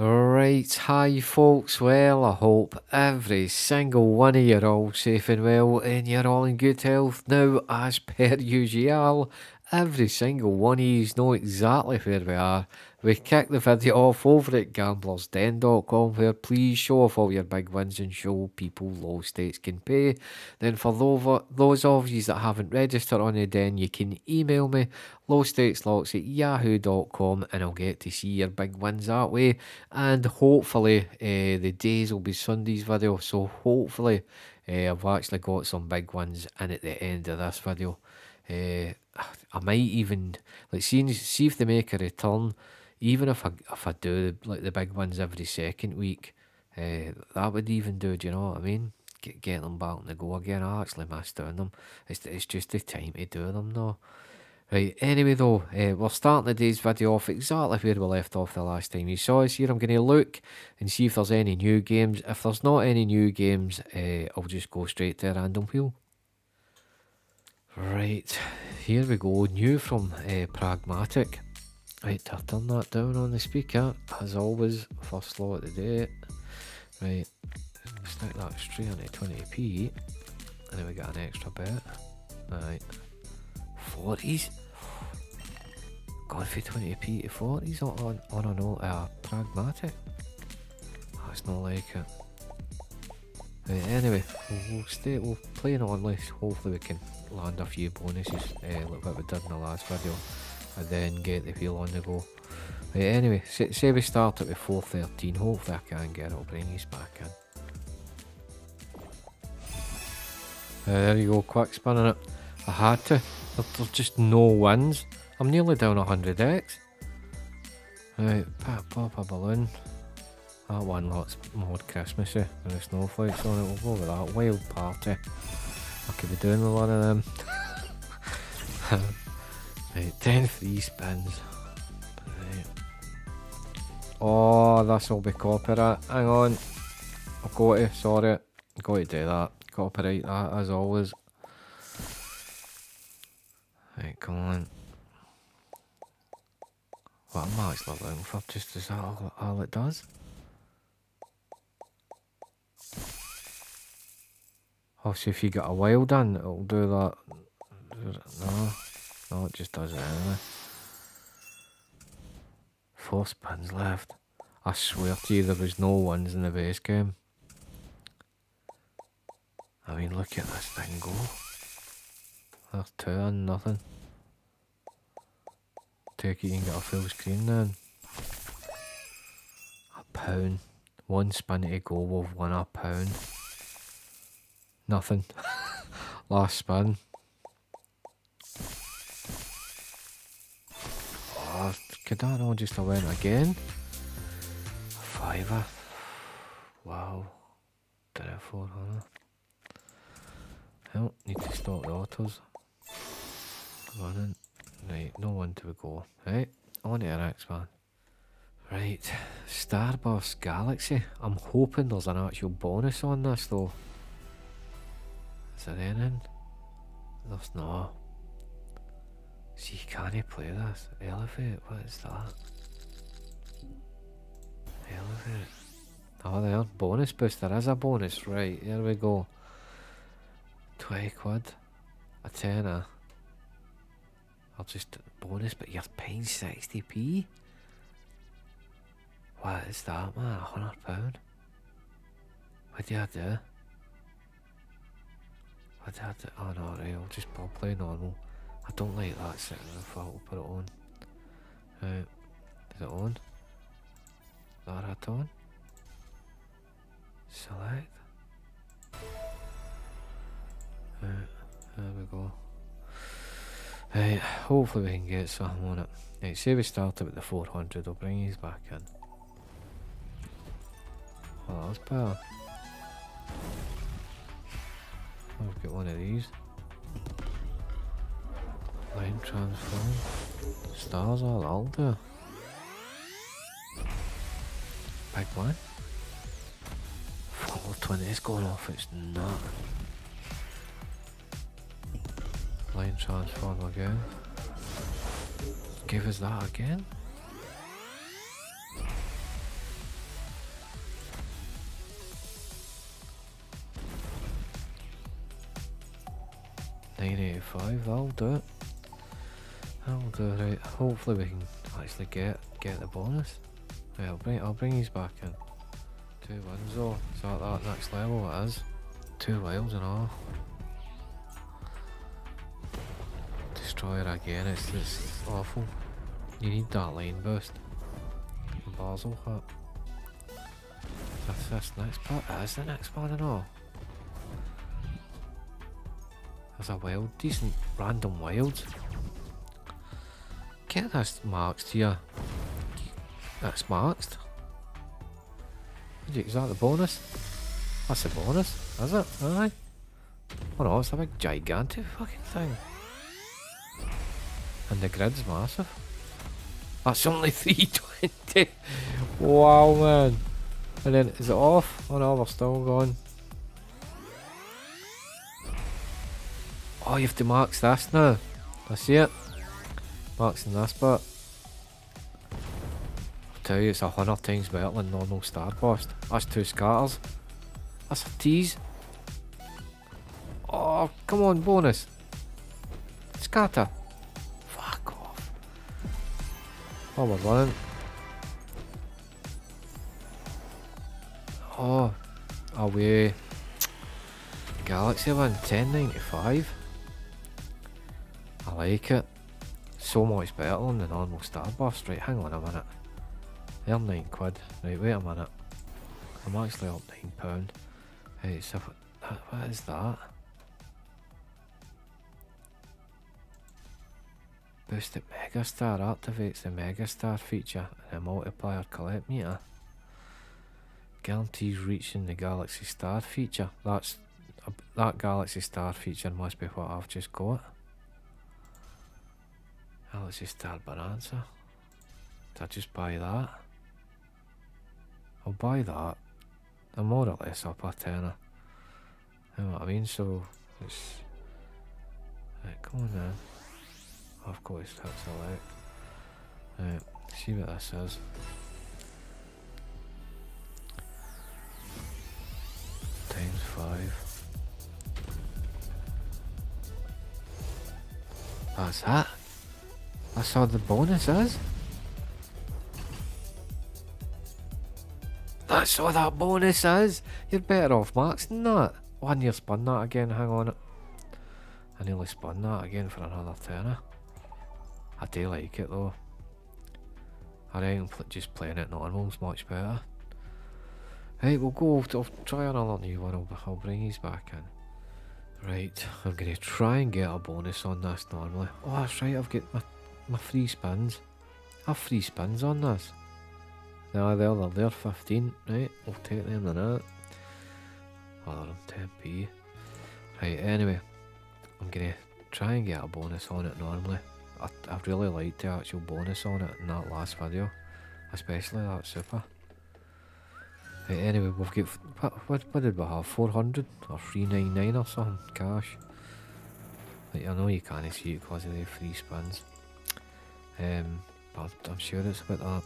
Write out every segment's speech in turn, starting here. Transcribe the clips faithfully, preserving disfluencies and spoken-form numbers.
Alright, hi folks, well I hope every single one of you are all safe and well and you're all in good health. Now, as per usual, every single one of you know exactly where we are. We kick the video off over at gamblers den dot com where please show off all your big wins and show people low stakes can pay. Then for those of you that haven't registered on the den, you can email me low stakes locks at yahoo dot com and I'll get to see your big wins that way. And hopefully uh, the days will be Sunday's video, so hopefully uh, I've actually got some big wins in at the end of this video. Uh, I might even, like, see, see if they make a return. Even if I, if I do like the big ones every second week, uh, that would even do, do you know what I mean? Get, get them back on the go again. I actually miss doing them. It's, it's just the time to do them now. Right, anyway though, uh, we're starting today's video off exactly where we left off the last time you saw us here. I'm going to look and see if there's any new games. If there's not any new games, uh, I'll just go straight to a random wheel. Right, here we go, new from uh, Pragmatic. Right, I'll turn that down on the speaker, as always, first law of the day. Right, stick that straight on to twenty p, and then we got an extra bit. Alright, forties? Gone for twenty p to forties on, on a note, uh, Pragmatic? That's not like it. Right, anyway, we'll stay, we'll play an on list, hopefully we can land a few bonuses, uh, like what we did in the last video, and then get the wheel on the go. Right, anyway, say, say we start at the four thirteen, hopefully I can get it, I'll bring these back in. Uh, there you go, quick spinning it. I had to, there, there's just no wins. I'm nearly down one hundred X. Right, pop, pop a balloon. That one lot's more Christmassy than the snowflakes on it, we'll go with that. Wild Party. I could be doing a lot of them. Right, ten free spins. Right. Oh, this will be copyright. Hang on. I've got to, sorry. Got to do that. Copyright that as always. Right, come on. What am I actually looking for? Just is that all, all it does? Oh, so if you get a wild in, it'll do that. No, no, it just does it anyway. Four spins left. I swear to you, there was no ones in the base game. I mean, look at this thing go. There's two and nothing. Take it, you can get a full screen then. A pound. One spin to go, we've won a pound. Nothing. Last spin. Oh, could that all just have went again? A fiver. Wow. Did it for huh? Well, need to stop the autos. Running. Right, no one to go. Right, on to the next one. Right, Starburst Galaxy. I'm hoping there's an actual bonus on this though. Is there anything? There's no. See, can he play this? Elevate? What is that? Elevate. Oh, there. Bonus boost. There is a bonus. Right, here we go. twenty quid. A tenner. I'll just bonus, but you're paying sixty p? What is that, man? one hundred pound? What do I do? I did, oh no, right, I'll just I'll play normal. I don't like that sitting in the front, I'll put it on. Right, is it on? That hat on? Select. Right, there we go. Right, hopefully we can get something on it. Right, say we started with the four hundred, I'll bring these back in. Oh, that's better. I've got one of these. Line transform. Stars all I'll do. Big one. four twenty is going off, it's not. Line transform again. Give us that again. nine eighty-five, that'll do it. That'll do it. Right. Hopefully we can actually get get the bonus. Right, I'll bring I'll bring these back in. Two wins though. Is that that next level? It is. Two wilds in all. Destroyer again. It's it's awful. You need that lane boost. Basil hat. That's this next part. That is the next part in all. That's a wild, decent random wild. Get this marked here. That's marked. Is that the bonus? That's the bonus, is it? Aye. Oh no, it's a big gigantic fucking thing. And the grid's massive. That's only three twenty. Wow, man. And then, is it off? Oh no, we're still going. Oh, you have to mark this now. I see it. Marks in this bit. I'll tell you, it's a hundred times better than normal Starburst. That's two scatters. That's a tease. Oh, come on, bonus. Scatter. Fuck off. Oh, we're running. Oh, away. Galaxy one, ten ninety-five. I like it. So much better than the normal Starburst. Right, hang on a minute. They're nine quid. Right, wait a minute. I'm actually up nine pound. Right, so what is that? Boosted Megastar activates the Megastar feature in the multiplier collect meter. Guarantees reaching the Galaxy Star feature. That's uh, that Galaxy Star feature must be what I've just got. Galaxy Star Bonanza. Did I just buy that? I'll buy that. I'm more or less up a tenner. You know what I mean? So it's right, come on then. I've got to start select. Right, see what this is. Times five. That's that. That's how the bonus is. That's all that bonus is. You're better off Max than that. Oh, I nearly spun that again. Hang on. I nearly spun that again for another tenner. I do like it though. I reckon just playing it normal is much better. Right, we'll go. I'll try another new one. I'll, I'll bring these back in. Right, I'm going to try and get a bonus on this normally. Oh, that's right. I've got my, my free spins. I have free spins on this. No, they're, they're, they're fifteen, right, we'll take them in that. Oh, they're on ten p. Right, anyway, I'm going to try and get a bonus on it normally. I, I really liked the actual bonus on it in that last video, especially that super. Right, anyway, we've got, what, what did we have, four hundred or three ninety-nine or something, cash. Like, I know you can't see it because of the free spins, um, but I'm sure it's about that.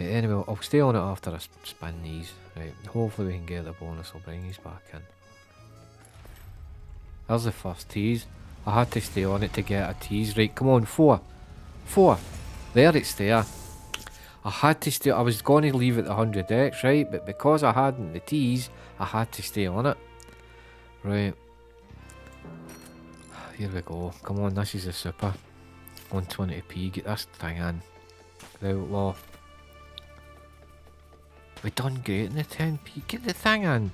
Right, anyway, I'll stay on it after I spin these. Right, hopefully we can get the bonus. I'll bring these back in. There's the first tease. I had to stay on it to get a tease. Right, come on, four. Four. There it's there. I had to stay. I was going to leave it at one hundred X, right? But because I hadn't the tease, I had to stay on it. Right. Here we go. Come on, this is a super. one twenty p. Get this thing in. The Outlaw. We've done great in the ten p. Get the thing in.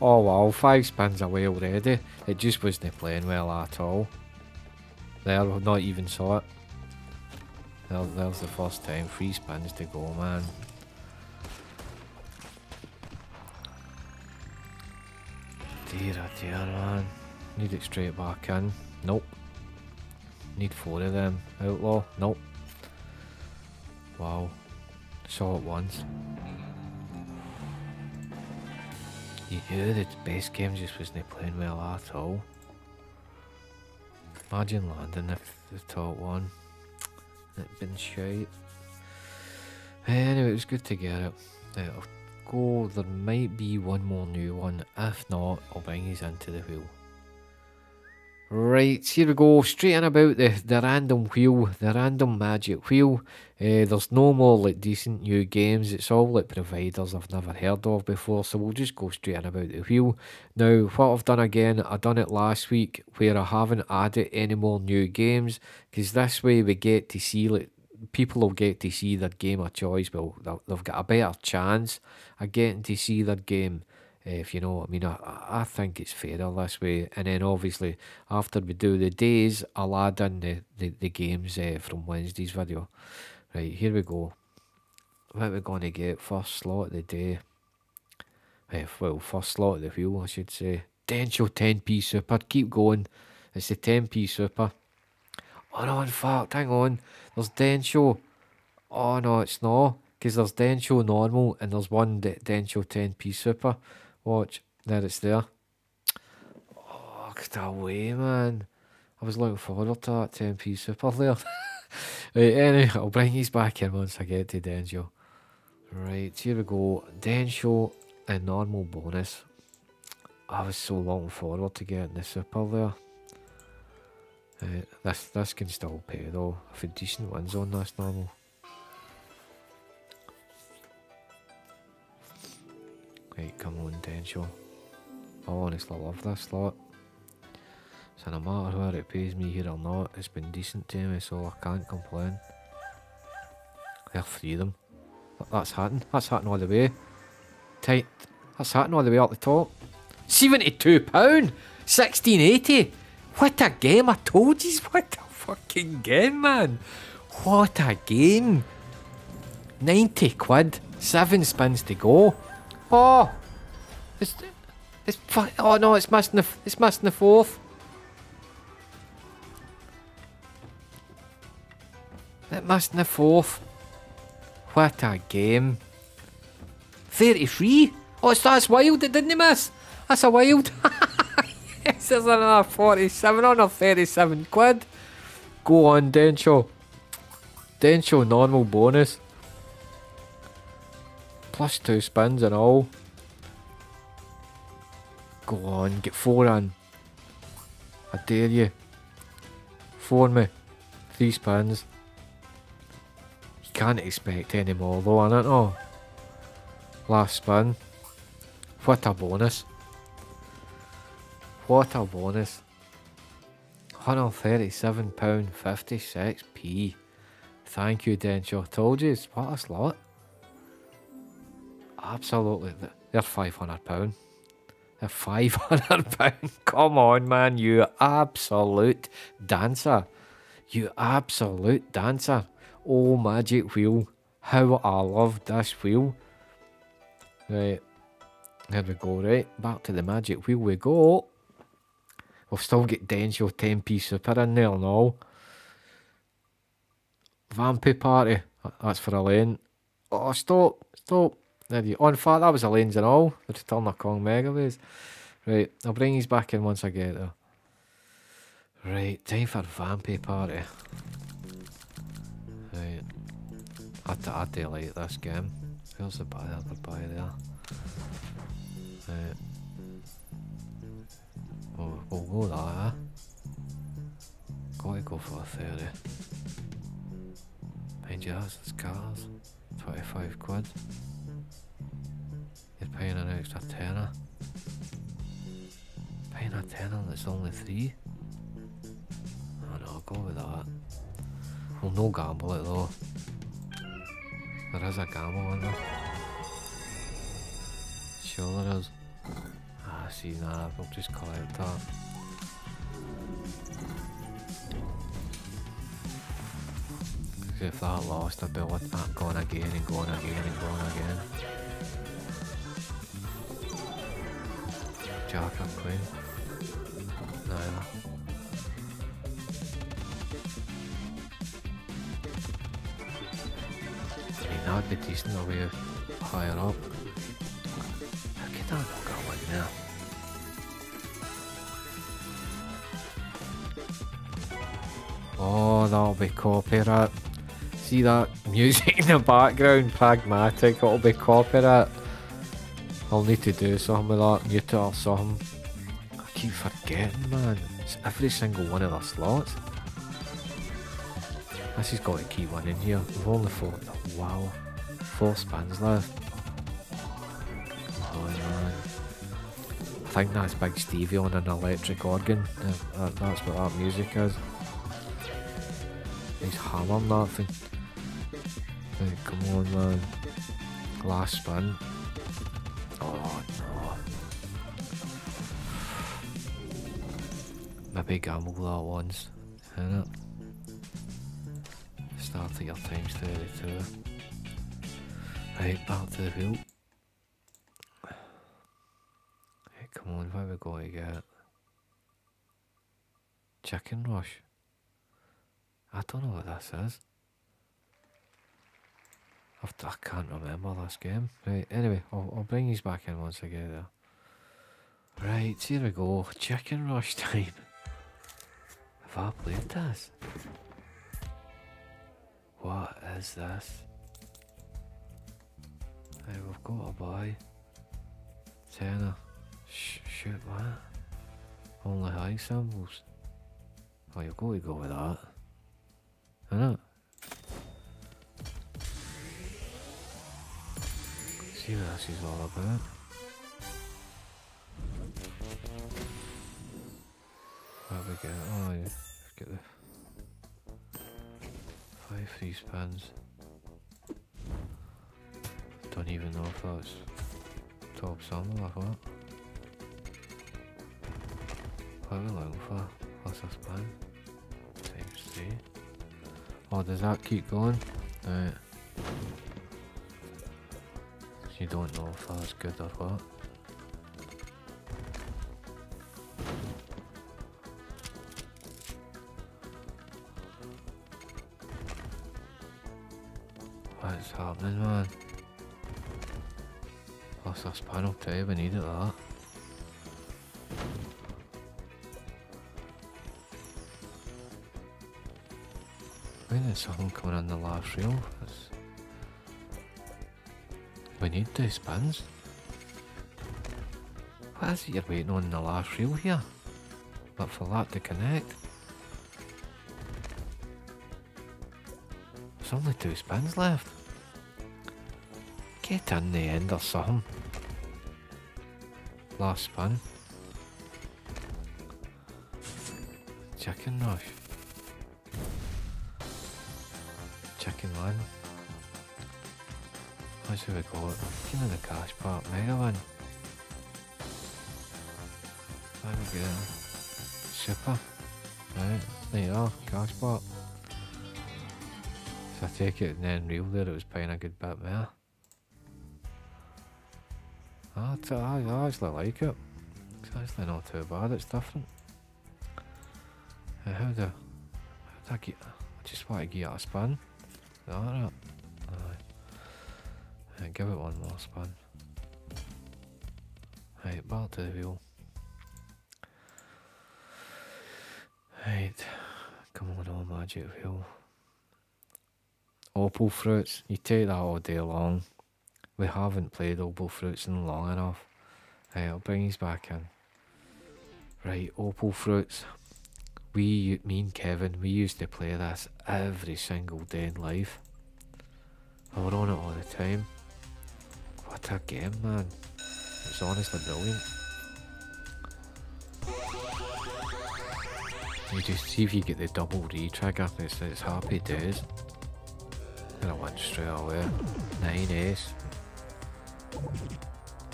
Oh wow, five spins away already. It just wasn't playing well at all. There, we've not even saw it. There, there's the first time. Three spins to go, man. Dear, oh dear, man. Need it straight back in. Nope. Need four of them. Outlaw. Nope. Wow. Saw it once. You knew the base game just wasn't playing well at all. Imagine landing the, the top one. It'd been shite. Anyway, it was good to get it. Right, I'll go. There might be one more new one. If not, I'll bring these into the wheel. Right, here we go, straight in about the, the random wheel, the random magic wheel. Uh, there's no more like decent new games, it's all like providers I've never heard of before, so we'll just go straight in about the wheel. Now, what I've done again, I done it last week, where I haven't added any more new games, because this way we get to see, like, people will get to see their game of choice, well, they've got a better chance of getting to see their game. If you know what I mean, I, I think it's fairer this way. And then obviously, after we do the days, I'll add in the, the, the games uh, from Wednesday's video. Right, here we go. What are we going to get? First slot of the day. Uh, well, first slot of the wheel, I should say. Densho ten P Super, keep going. It's the ten P Super. Oh no, in fact, hang on. There's Densho. Oh no, it's not. Because there's Densho normal and there's one De Densho ten P Super. Watch, there it's there. Oh, get away, man. I was looking forward to that ten P Super there. Right, anyway, I'll bring these back in once I get to Densho. Right, here we go. Densho and normal bonus. I was so looking forward to getting the Super there. Uh, this, this can still pay though. If a decent one's on this normal. Right, come on, Densho. I honestly love this slot. So no matter whether it pays me here or not, it's been decent to me, so I can't complain. They're freedom. That's happened. That's happened all the way. Tight. That's happened all the way up the top. seventy-two pounds! sixteen eighty! What a game, I told you! What a fucking game, man! What a game! ninety quid. Seven spins to go. Oh, it's it's oh no, it's missing the it's missing the fourth. It missed the fourth. What a game. thirty-three. Oh, so that's wild. It didn't miss. That's a wild. Yes, there's another forty-seven on a thirty-seven quid. Go on, Densho. Densho normal bonus. Plus two spins and all. Go on, get four in. I dare you. Four me. Three spins. You can't expect any more though, innit? Oh. Last spin. What a bonus. What a bonus. one hundred thirty-seven pounds fifty-six p. Thank you, Densho. Told you, what a slot. Absolutely, they're five hundred pounds. They're five hundred pounds. Come on, man, you absolute dancer. You absolute dancer. Oh, magic wheel. How I love this wheel. Right, here we go, right. Back to the magic wheel we go. We've still got Densho ten P Super in there and all. Vampy Party. That's for a lane. Oh, stop, stop. There you go. In fact, that was a lanes and all. The Return of Kong Megaways. Right, I'll bring these back in once I get there. Right, time for Vampy Party. Right. I, I do like this game. Where's the buy? There's the buy there. Right. We'll, we'll go that, eh? Gotta go for a thirty. Mind you, that's his cars. twenty-five quid. You're paying an extra tenner. Paying a tenner that's only three. Oh no, I'll go with that. We'll no gamble it though. There is a gamble in there. Sure there is. Ah, see, nah, we'll just collect that. Because if that lost, I'd be like that going again and going again and going again. Jack and Queen. Neither. I mean, that'd be decent a way higher up. How could that not go in there? Oh, that'll be copyright. See that music in the background? Pragmatic, it'll be copyright. I'll need to do something with that, mute it or something. I keep forgetting, man. It's every single one of their slots. This has got to keep one in here. We've only four. Wow. Four spans left. Oh, man. I think that's Big Stevie on an electric organ. That, that's what that music is. He's hammering that thing. Hey, come on, man. Last spin. Oh, no. Maybe gamble that once. Isn't it? Start at your times thirty-two. Right, back to the wheel. Hey, come on, what are we going to get? Chicken Rush? I don't know what this is. I've, I can't remember this game. Right, anyway, I'll, I'll bring these back in once I get there. Right, here we go. Chicken Rush time. Have I played this? What is this? Right, we've got a buy. Tenner. Sh shoot, man. Only high symbols. Oh, you've got to go with that. Isn't it? See what this is all about. What we get? Oh, yeah. Get the five free spins. Don't even know if that's top symbol or what. What are we looking for? What's a spin? Times three. Oh, does that keep going? Right. You don't know if that's good or what. What's happening, man? Plus a spin up today, we needed that. I mean, there's something coming in the last reel. It's we need two spins. What is it you're waiting on in the last reel here? But for that to connect. There's only two spins left. Get in the end or something. Last spin. Chicken Rush. Chicken Run. That's what we got. King of the Cash Park Mega one. There we go. Super. Right, there you are, Cash Park. So I take it and then real there, it was paying a good bit more. I, I, I actually like it. It's actually not too bad, it's different. How do, how do I get, I just want to give it a spin. Is that right? Right, give it one more spin. Right, back to the wheel. Right, come on, all magic wheel. Opal fruits, you take that all day long. We haven't played opal fruits in long enough. Right, I'll bring these back in. Right, opal fruits. We, me and Kevin, we used to play this every single day in life. I were on it all the time. What a game, man. It's honestly brilliant. You just see if you get the double re-trigger, it's, it's happy days. And I went straight away. Nine ace.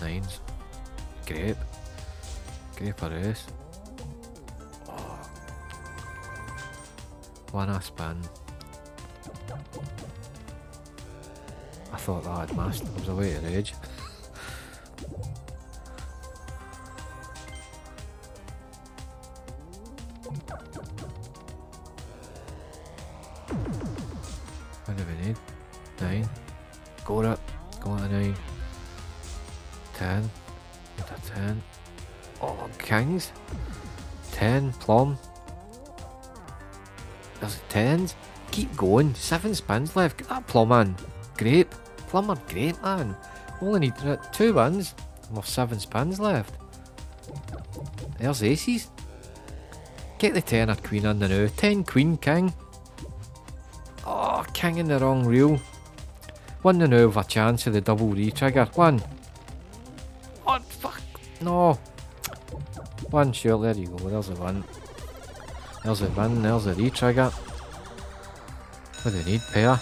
Nines. Grape. Grape or ace. Oh. One a spin. I thought that I'd masked. I was away to rage. What do we need? Nine. Go it. Go to nine. Ten. Get a ten. Oh, kings. Ten. Plum. There's tens. Keep going. Seven spins left. Get that plum in. Grape. Plum or grape, man. We only need two wins. And we've seven spins left. There's aces. Get the ten or queen under now. ten queen, king. Oh, king in the wrong reel. One the now with a chance of the double re-trigger. One. Oh, fuck. No. One, sure, there you go. There's the one. There's the one, there's the re-trigger. What do you need? Pair.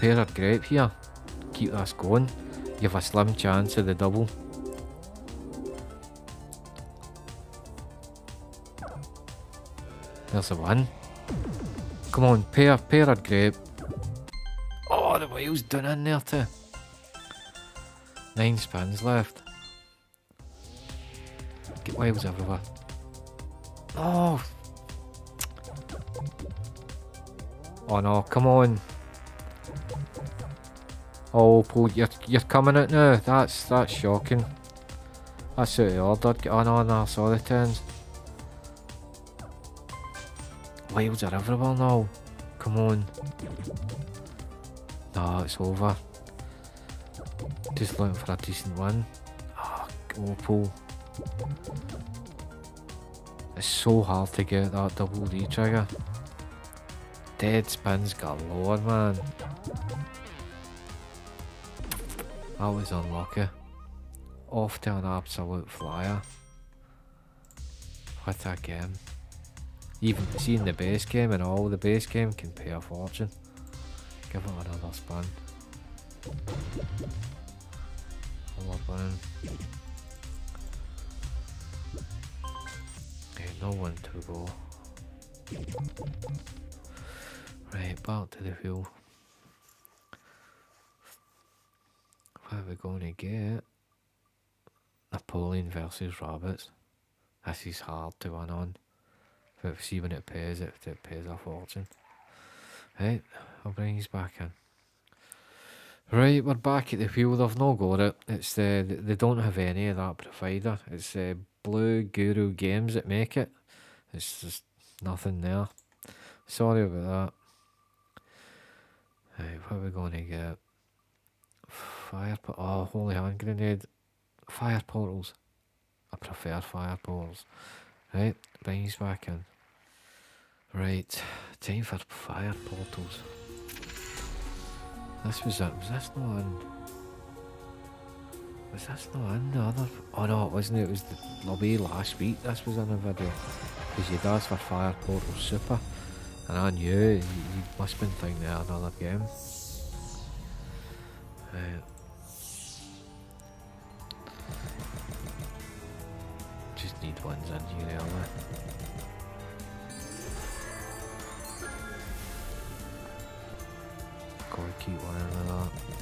Pair of grape here. Keep us going. You have a slim chance of the double. There's the one. Come on, pair, pair of grape. Oh, the wheel's done in there too. Nine spins left. Get wheels everywhere. Oh. Oh no, come on. Oh, Paul, you're, you're coming out now. That's that's shocking. That's out of order. Get on on, I saw the tens. Wilds are everywhere now. Come on. Nah, it's over. Just looking for a decent one. Oh, Paul. It's so hard to get that double D trigger. Dead spins galore, man. That was unlucky. Off to an absolute flyer. What a game. Even seeing the base game and all, the base game can pay a fortune. Give it another spin. Another one. Okay, no one to go. Right, back to the wheel. What are we going to get? Napoleon versus rabbits. This is hard to win on. But we'll see when it pays, it, it pays a fortune. Right, I'll bring these back in. Right, we're back at the wheel. They've no got it. It's the, they don't have any of that provider. It's uh, Blue Guru Games that make it. It's just nothing there. Sorry about that. Right, what are we going to get? Fire po- oh, Holy Hand Grenade. Fire Portals. I prefer Fire Portals. Right, bring these back in. Right, time for Fire Portals. This was it. Was this not in? Was this not in the other? Oh no, it wasn't. It was the lobby last week. This was in a video. Because you'd asked for Fire Portals Super. And I knew you must have been thinking there another game. Right. Just need ones in here early. Gotta keep one in like that.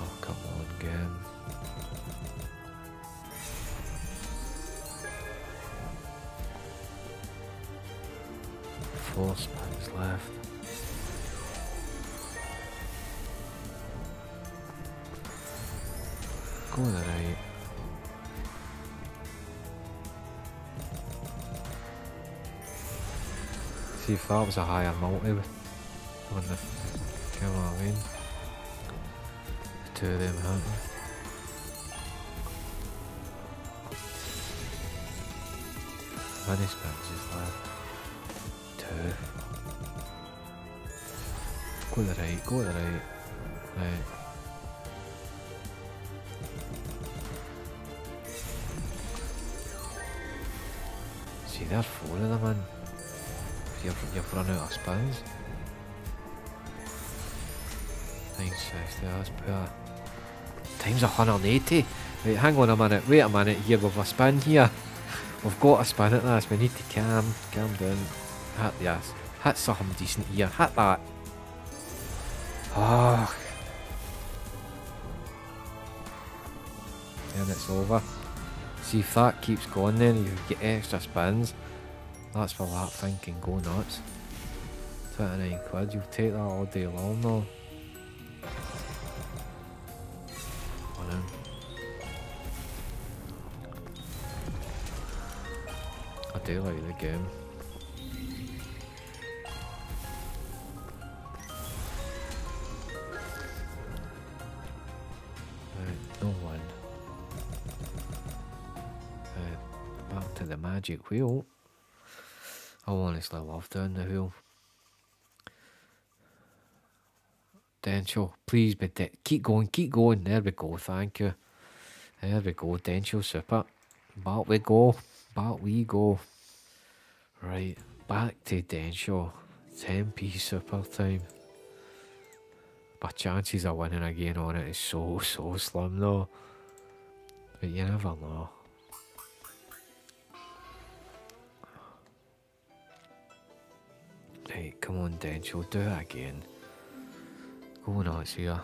Oh, come on, game. Four spins left. Go to the right. See if that was a higher multi with on the camera lane. Two of them happened. Many spins is left. Go to the right, go to the right, right. See, there's four of them in. You've, you've run out of spins. nine sixty, that's poor. Times one hundred eighty. Wait, hang on a minute, wait a minute here, we've a spin here. We've got a spin at this, we need to calm, calm down. Hit the ass. Hit something decent here. Hit that. Oh. And it's over. See if that keeps going then you get extra spins. That's where that thing can go nuts. twenty-nine quid, you'll take that all day long though. I do like the game. the magic wheel. I honestly love doing the wheel. Densho, please, but de keep going, keep going. There we go, thank you. There we go, Densho, super. Back we go, back we go. Right, back to Densho. ten p super time. My chances of winning again on it is so, so slim though. But you never know. Right, come on Densho, do it again. Go nuts here.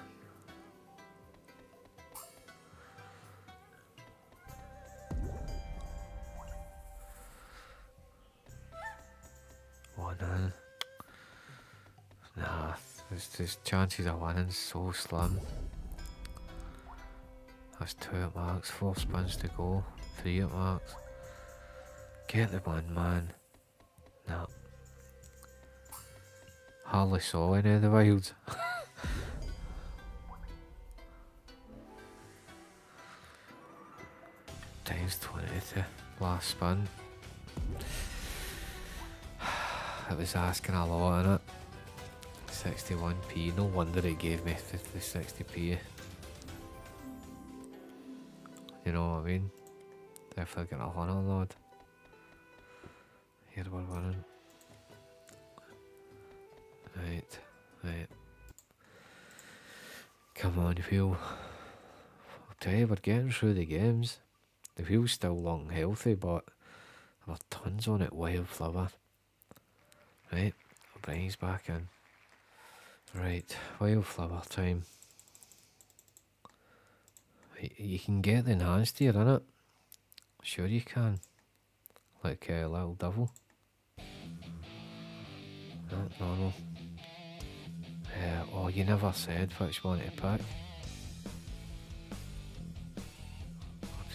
One in. Nah, there's just chances of winning so slim. That's two at max, four spins to go, three at max. Get the one, man. Nah. Hardly saw any of the wilds. Times twentieth, last spin. It was asking a lot in it. sixty-one p, no wonder it gave me the, the sixty p. You know what I mean? If I get a hunter load. Here we're winning. Right, right. Come on, wheel. I'll tell you, we're getting through the games. The wheel's still long and healthy, but there are tons on it. Wild Flower. Right, Brian's back in. Right, Wild Flower time. You can get the enhanced here, innit? Sure you can. Like a uh, little devil. Not normal. Uh, oh, you never said which one to pick. I'll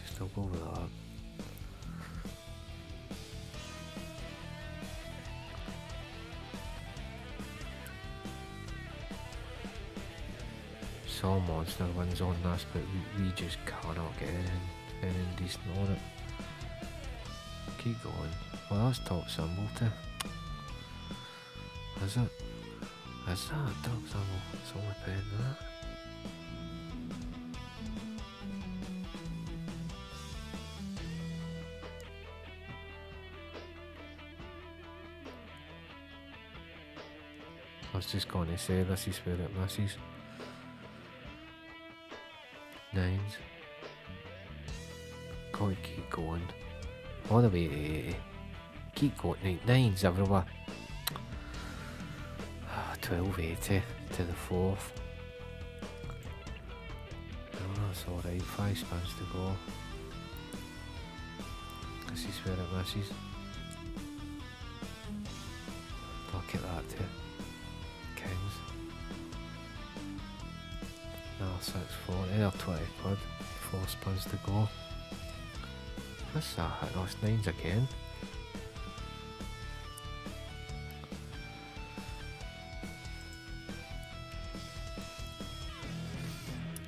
just still go with that. Some monster wins on this, but we, we just cannot get anything, anything decent on it. Keep going. Well, that's top symbol too. Is it? Is that a top symbol? It's only pen that. I was just going to say this is where it misses. Nines. Gotta keep going. All the way to eighty. Keep going. Nines everywhere. twelve eighty to the fourth. No, that's alright. Five spins to go. This is where it misses. Look at that too. six forty or twenty quid, four spins to go. What's that hit? That's nines again.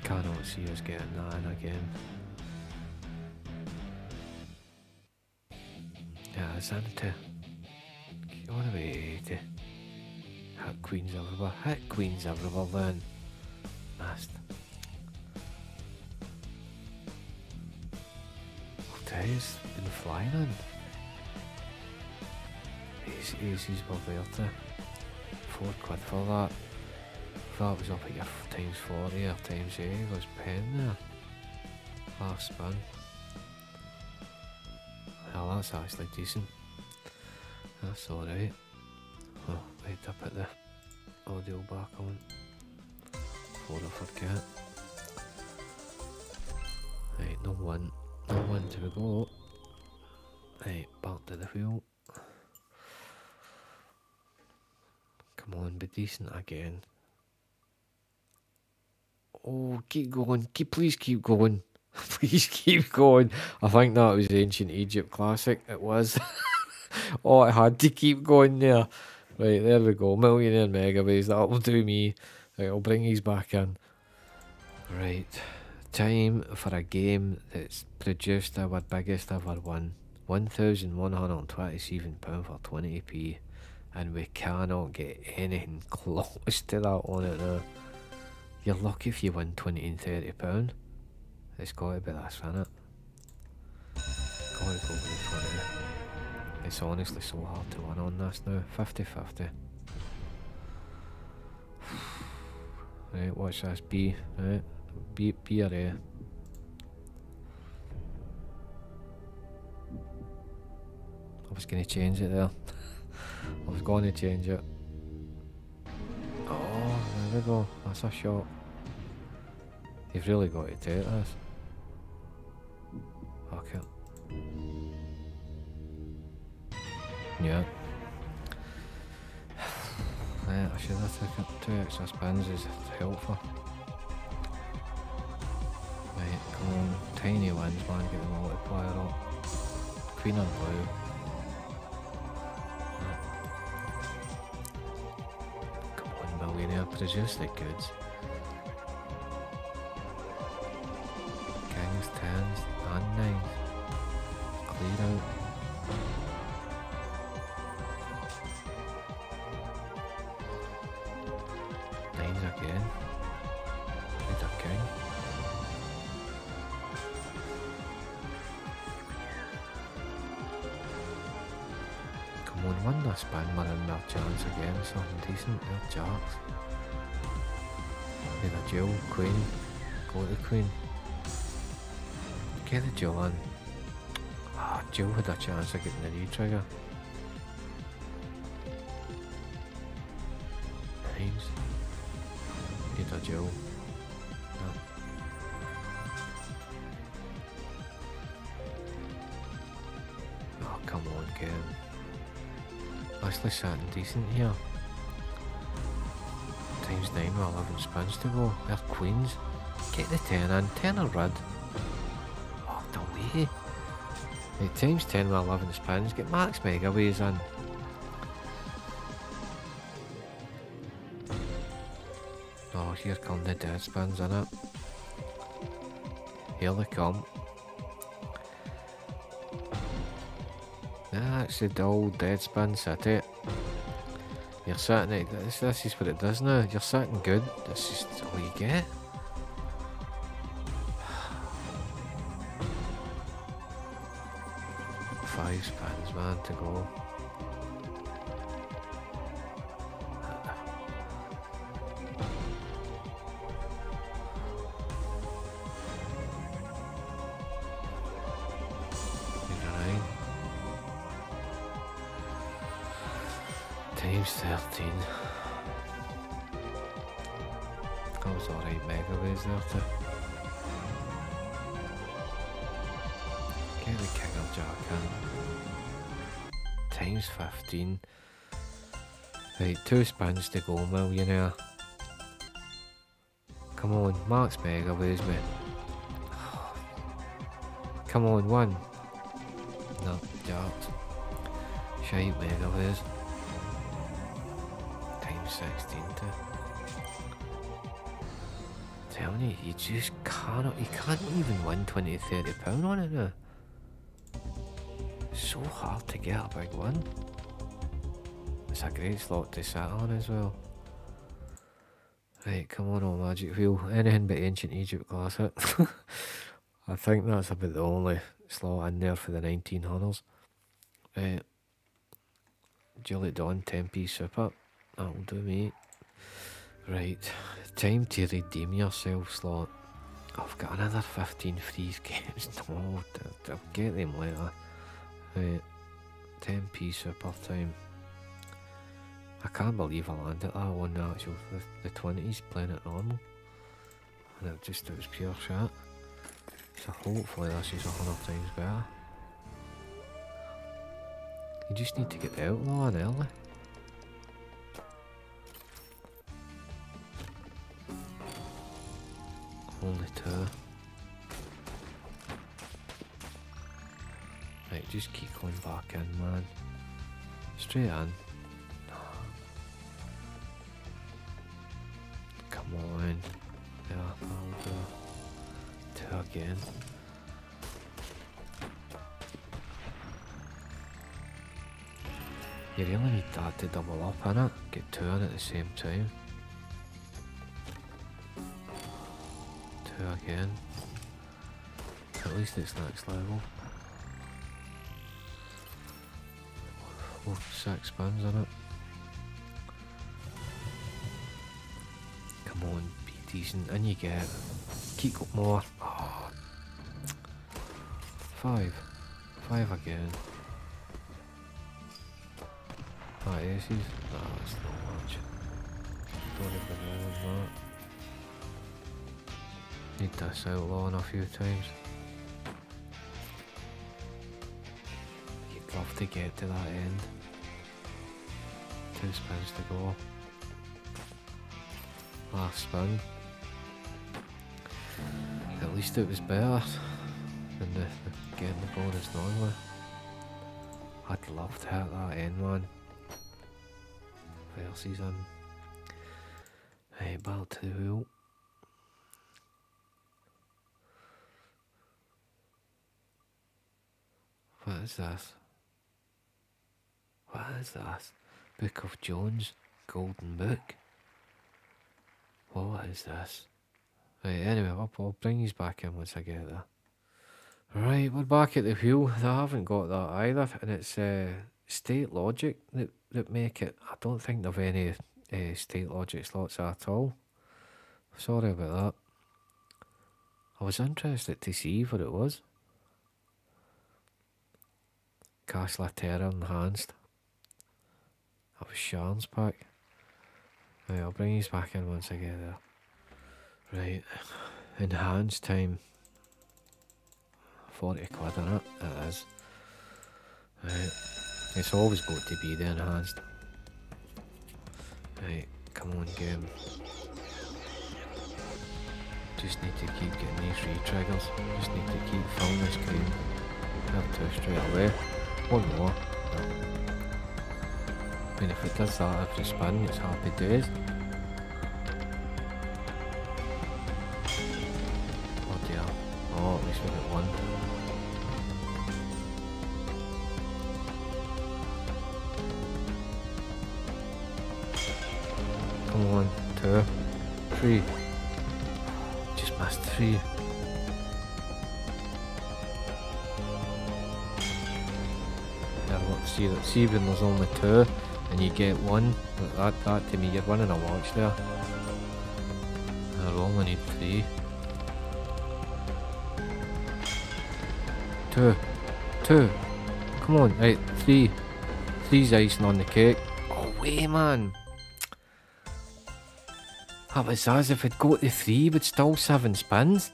Cannot see us getting that in again. Yeah, it's into all the way to eighty. Hit queens everywhere, hit queens everywhere then. Missed. He's been flying in. His aces were there to. Four quid for that. If that was up at your times forty or times eighty, was pen there. Last spin. Well, that's actually decent. That's alright. Oh, wait, I put the audio back on. Before I forget. Right, no one. No one to go. Right, back to the wheel. Come on, be decent again. Oh, keep going. Keep, please keep going. Please keep going. I think that was Ancient Egypt Classic. It was. Oh, I had to keep going there. Right, there we go. Millionaire Megaways. That will do me. Right, I'll bring these back in. Right. Time for a game that's produced our biggest ever win one thousand one hundred twenty-seven pounds for twenty p, and we cannot get anything close to that on it now. You're lucky if you win twenty and thirty pounds. It's got to be this, isn't it? Gotta go with the twenty. It's honestly so hard to win on this now. fifty fifty. Right, what's this? B, right? B, B or A? I was going to change it there. I was going to change it. Oh, there we go. That's a shot. You've really got to take this. Fuck it. Yeah. Right, I should have taken two extra spins, is helpful. Right, come on. Tiny wins, man. Get the multiplier up. Queen and blue. Produce the goods. Gangs, tens, and nines. Clear out. Nines again. Need a king. Come on, one last spin, man, and their chance again. Something decent, their jacks. Get a jewel, queen, go to the queen, get the jewel on. Ah, jewel had a chance of getting the re-trigger. Nines, get a jewel, no. Oh come on game, actually something decent here. Nine or eleven spins to go. They're queens. Get the ten in. Ten or red. Walked away. Eight times ten or eleven spins. Get max megaways in. Oh, here come the dead spins, innit? Here they come. That's the dull dead spin city. You're sitting at this, this is what it does now. You're sitting good. This is all you get. Five spins, man, to go. thirteen. That was alright, megaways there too. Get the king or jack in. Times fifteen. Right, two spins to go, millionaire. Come on, max megaways, mate. Come on, one. No, jacked. Shite megaways. sixteen to. Tell me, you just cannot, you can't even win twenty to thirty pounds on it now. So hard to get a big one. It's a great slot to sit on as well. Right, come on, old magic wheel. Anything but Ancient Egypt classic. I think that's about the only slot in there for the nineteen hundreds. Right. Juliet Dawn, ten p super. That'll do, mate. Right, time to redeem yourself slot. I've got another fifteen freeze games. No, I'll get them later. Right, ten p super time. I can't believe I landed that one, the actual the, the twenties playing it normal. And it just it was pure shit. So hopefully this is a hundred times better. You just need to get the outlaw in early. Only two. Right, just keep going back in, man. Straight in. Come on. Yeah, I'll do two again. You really need that to double up innit? Get two in at the same time. Two again. At least it's next level. Both six spins in it. Come on, be decent. And you get it. Keep up more. Oh. Five. Five again. That aces? Nah, no, that's not much. Don't even know that. Need this outlaw in a few times. You'd love to get to that end. Two spins to go. Last spin. At least it was better than the, the getting the bonus normally. I'd love to hit that end, man. Versus in. Hey, battle to the wheel. What is this? What is this? Book of Jones, Golden Book. What is this? Right, anyway, I'll bring these back in once I get there. Right, we're back at the wheel. I haven't got that either, and it's uh, State Logic that that make it. I don't think there've any uh, State Logic slots at all. Sorry about that. I was interested to see what it was. Castle of Terror Enhanced. That was Sean's pack. Right, I'll bring these back in once I get there. Right, enhanced time. forty quid in it, it is. Right. It's always got to be the enhanced. Right, come on game. Just need to keep getting these re-triggers. Just need to keep filling this game. Have two straight away. One more. I mean, if it does that every spin, it's happy days. Oh dear. Oh, at least we got one. One, two, three. Just missed three. Yeah, let's see that. See when there's only two, and you get one. That that to me, you're winning a watch there. I only need three. Two, two. Come on, right? Three. Three's icing on the cake. Oh way, man. That was as if it'd go to three, but still seven spins.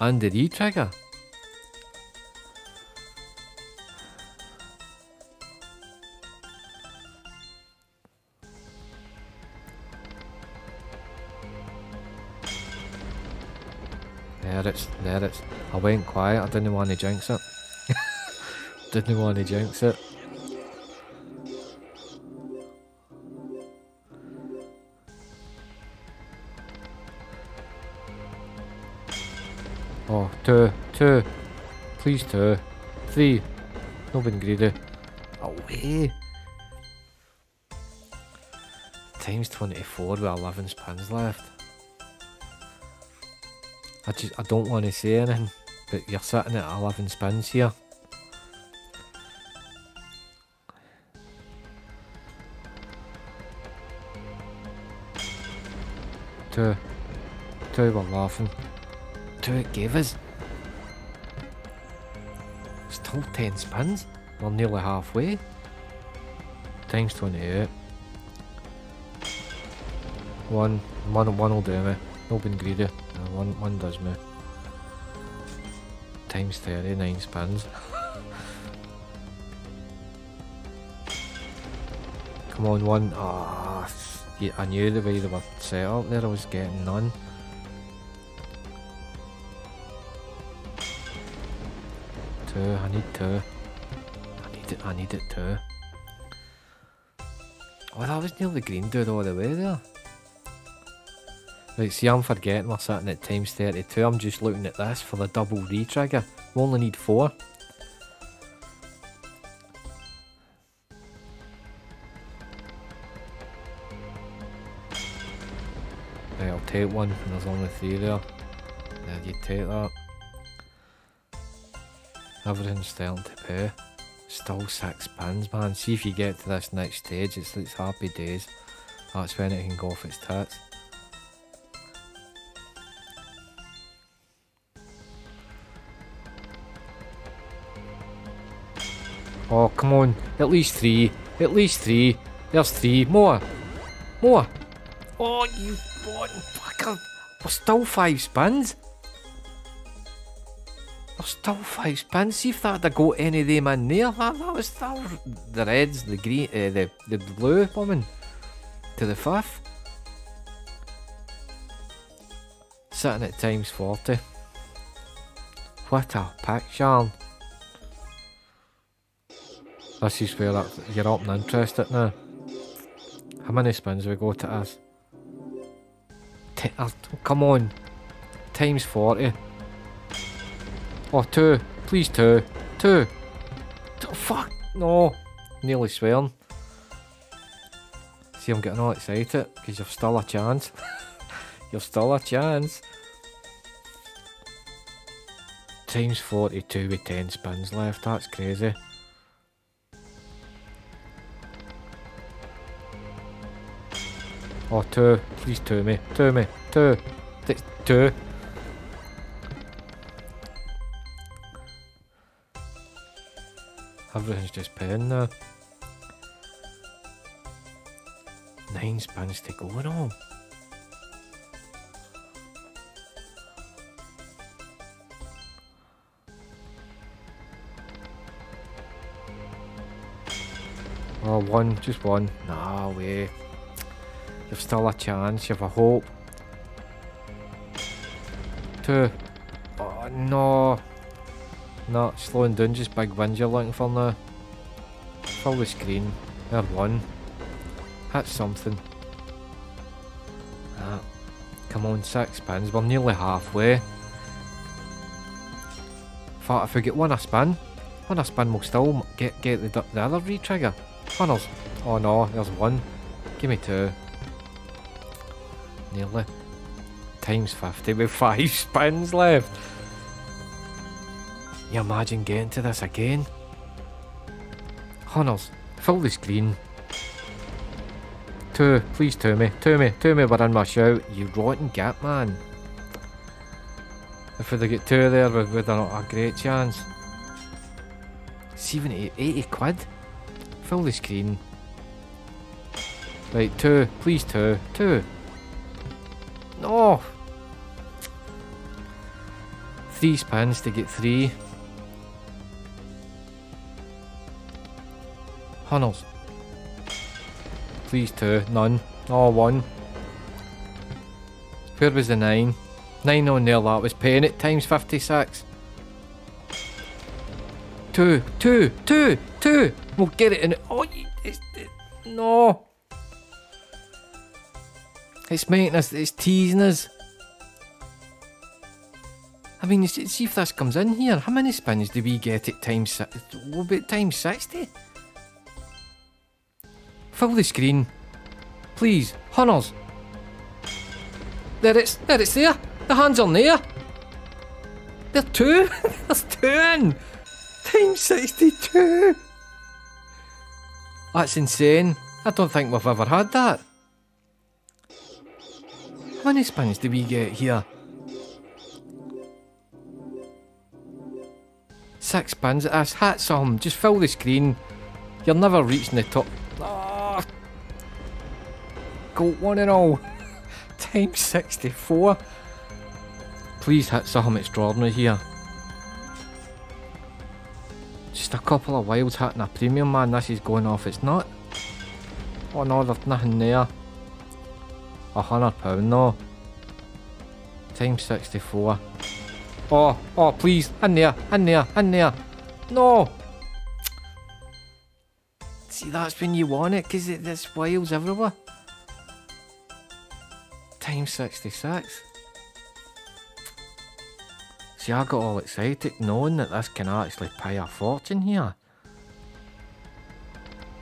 And the re-trigger. There it's, there it's. I went quiet, I didn't want to jinx it. Didn't want to jinx it. Oh, two, two, please two, three, no being greedy, away. Times twenty-four with eleven spins left. I just, I don't want to say anything, but you're sitting at eleven spins here. Two, two were laughing. It gave us still ten spins. We're nearly halfway. Times twenty-eight. One, one, one will do me. No being greedy. No, one, one does me. Times thirty, nine spins. Come on, one. Ah, oh, I knew the way they were set up there. I was getting none. I need two. I need it. I need it too. Oh, that was nearly green dude all the way there. Right, see, I'm forgetting we're sitting at times thirty-two. I'm just looking at this for the double re-trigger. We only need four. take one and there's only three there. Yeah, you take that. Everything's starting to pay. Still six pins, man. See if you get to this next stage, it's, it's happy days. That's when it can go off its tits. Oh, come on. At least three. At least three. There's three. More. More. Oh, you rotten fucker. There's still five spins. There's still five spins. See if that had got any of them in there. That, that was that was the reds, the green, uh, the, the blue woman to the fifth. Sitting at times forty. What a pack, Sean. This is where that, you're up and interested now. How many spins have we got to us? T oh, come on. Times forty. Oh, two. Please, two. Two. two. Fuck. No. Nearly swearing. See, I'm getting all excited because you've still a chance. You've still a chance. Times forty-two with ten spins left. That's crazy. Oh, two. Please, two me. Two me. Two. Two. Everything's just paying now. Nine spins to go and all. Oh, one. Just one. Nah, way. You've still a chance, you've a hope. Two. Oh no. Nah, slowing down, just big wins you're looking for now. Fill the screen. There, one. That's something. Ah. Come on, six spins. We're nearly halfway. In fact, if we get one a spin, one a spin we'll still get get the, the other re-trigger. Funnels. Oh no, there's one. Give me two. Nearly. Times fifty with five spins left. You imagine getting to this again? Hunters, fill the screen. Two, please two me, two me, two me, we're in my shout, you rotten gap man. If we'd have got two there, we'd have not a great chance. seventy, eighty quid? Fill the screen. Right, two, please two, two. No! Three spins to get three. Hunnels. Please two. None. Oh, one. Where was the nine? Nine on there, that was paying it. Times fifty-six. Two. Two. Two. Two. We'll get it in it. Oh, it's, it, no. It's making us, it's teasing us. I mean, see if this comes in here. How many spins do we get at times, we'll be at times sixty? Fill the screen. Please, hunters. There it's, there it's there. The hands on there. There are two. There's two in. Times sixty-two. That's insane. I don't think we've ever had that. How many spins do we get here? Six spins at us. Hat some. Just fill the screen. You're never reaching the top. Oh. Go one and all. Times sixty-four. Please hit something extraordinary here. Just a couple of wilds hitting a premium, man. This is going off its nut. Oh no, there's nothing there. A hundred pound, no. Times sixty-four. Oh, oh, please, in there, in there, in there. No. See, that's when you want it, because it, there's wilds everywhere. Times sixty-six. See, I got all excited knowing that this can actually pay a fortune here.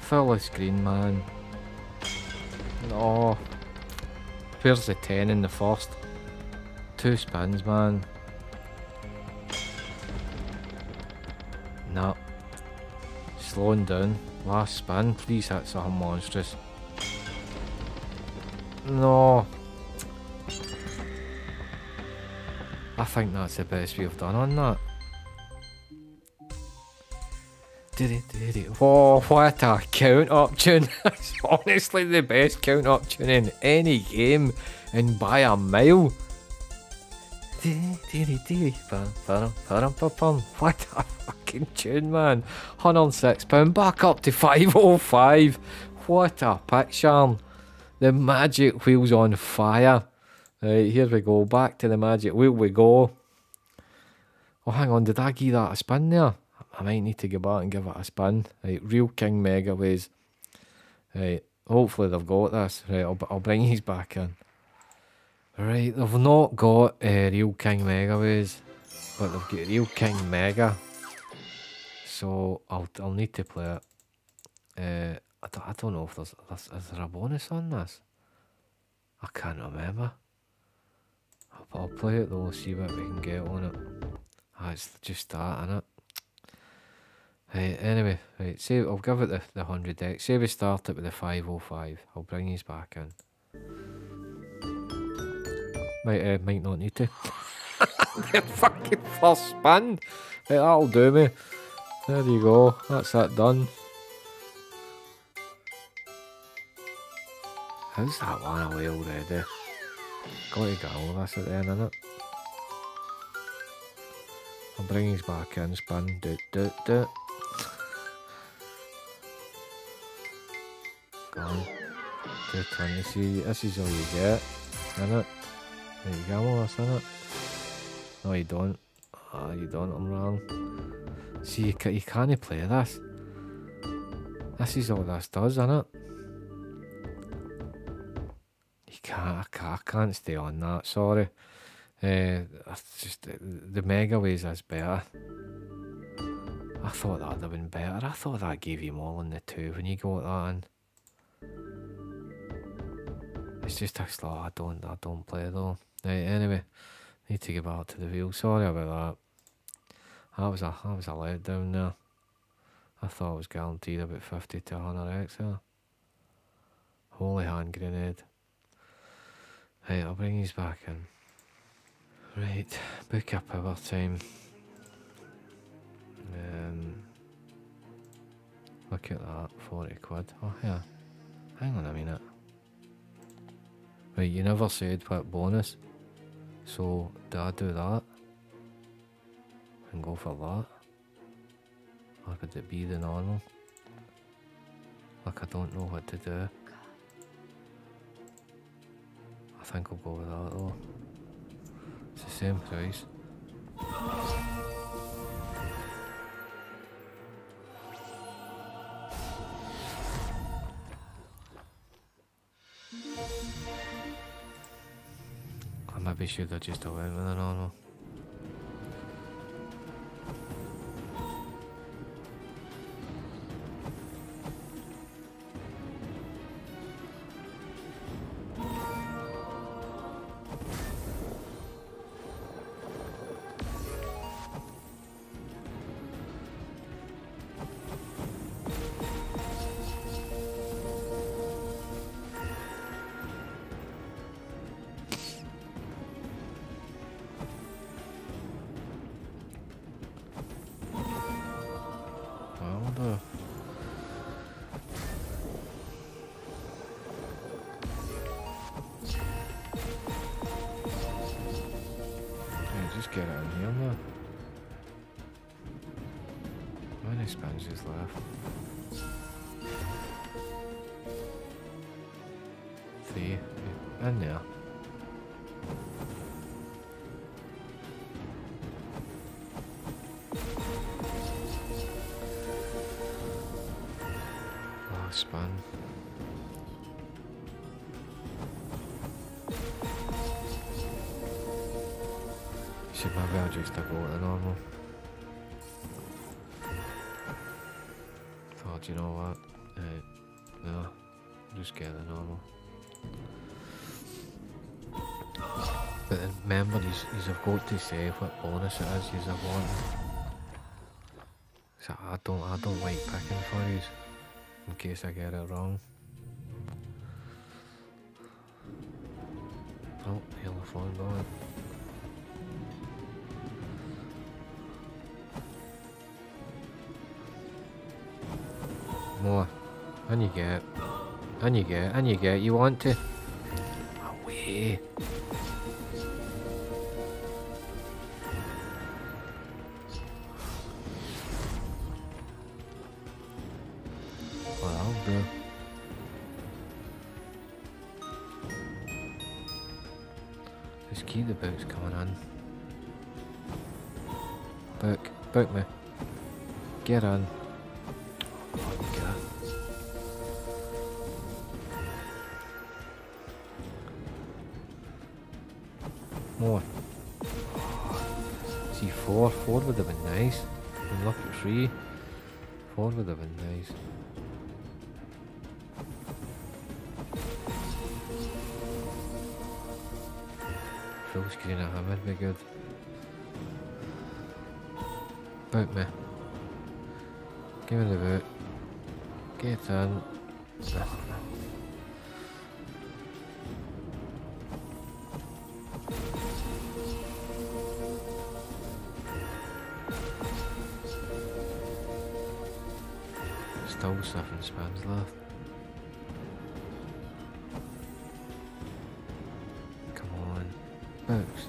Fill the screen, man. No. Where's the ten in the first? Two spins, man. Nah. Slowing down. Last spin. Please hit something monstrous. No. I think that's the best we've done on that. Oh, what a count up tune. It's honestly the best count up tune in any game, and by a mile. What a fucking tune, man. one hundred and six pounds, back up to five oh five. What a picture. The magic wheel's on fire. Right, here we go, back to the magic wheel we go. Oh, hang on, did I give that a spin there? I might need to go back and give it a spin. Right, Real King Megaways. Right, hopefully they've got this. Right, I'll, I'll bring these back in. Right, they've not got uh, Real King Megaways, but they've got Real King Mega. So I'll I'll need to play it. Uh, I don't I don't know if there's, there's is there a bonus on this. I can't remember. I'll, I'll play it though. See what we can get on it. Ah, it's just that, innit? Right, anyway, right, say I'll give it the, the one hundred deck. Say we start it with the five oh five. I'll bring these back in. Might, uh, might not need to. The fucking first spin. Right, that'll do me. There you go. That's that done. How's that one away already? Got to go. That's it then, innit? I'll bring these back in. Spin. Do, do, do. two twenty, see, this is all you get, innit? There you gamble this, innit? No, you don't. Ah, you don't, I'm wrong. See, you, ca you can't play this. This is all this does, innit? You can't, I can't, I can't stay on that, sorry. Uh, that's just, the, the Megaways is better. I thought that would have been better. I thought that gave you more than the two when you got that in. It's just a slot. I don't, I don't play though. Right, anyway, need to get back to the wheel. Sorry about that. That was a, that was a letdown there. I thought it was guaranteed about fifty to one hundred X there. Holy hand grenade. Right, I'll bring these back in. Right, book up our time. Um, look at that, forty quid. Oh yeah, hang on a minute. Right, you never said what bonus, so do I do that and go for that, or would it be the normal? Like, I don't know what to do. I think I'll go with that though. It's the same price. Maybe should I just have went with an normal. Just to go to normal. Thought, you know what? Uh, no, just get the normal. But remember, you have got to say what bonus it is you have wanted. So I don't, I don't like picking for you, in case I get it wrong. Oh, yellow phone bullet. More. And you get. And you get. And you get. You want to. Away. Well, I'll do. Just keep the books coming in. Book. Book me. Get on. More. See, four. Four would have been nice. And look at three. Four would have been nice. Full screen at him would be good. Boot me. Give me the boot. Get on. Still seven spans left. Come on, books.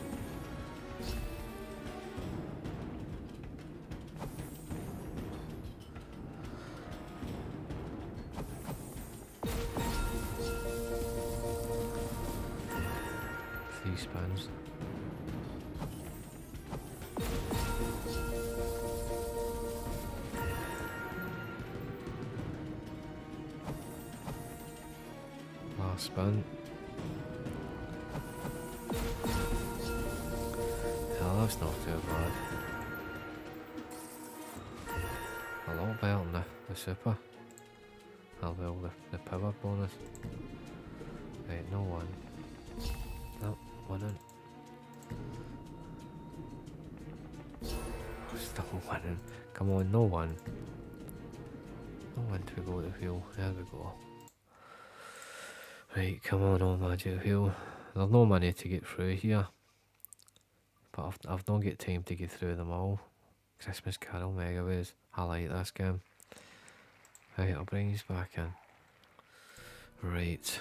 Three spans. Spun. Hell, that's not too bad. A lot better than the, the super. I'll build the, the power bonus. Right, no one. No, one in. Still winning. Come on, no one. No one to go to fuel. There we go. Right, come on, all magic wheel. There's no money to get through here, but I've, I've not got time to get through them all. Christmas Carol Megaways, I like this game. Right, I'll bring these back in. Right,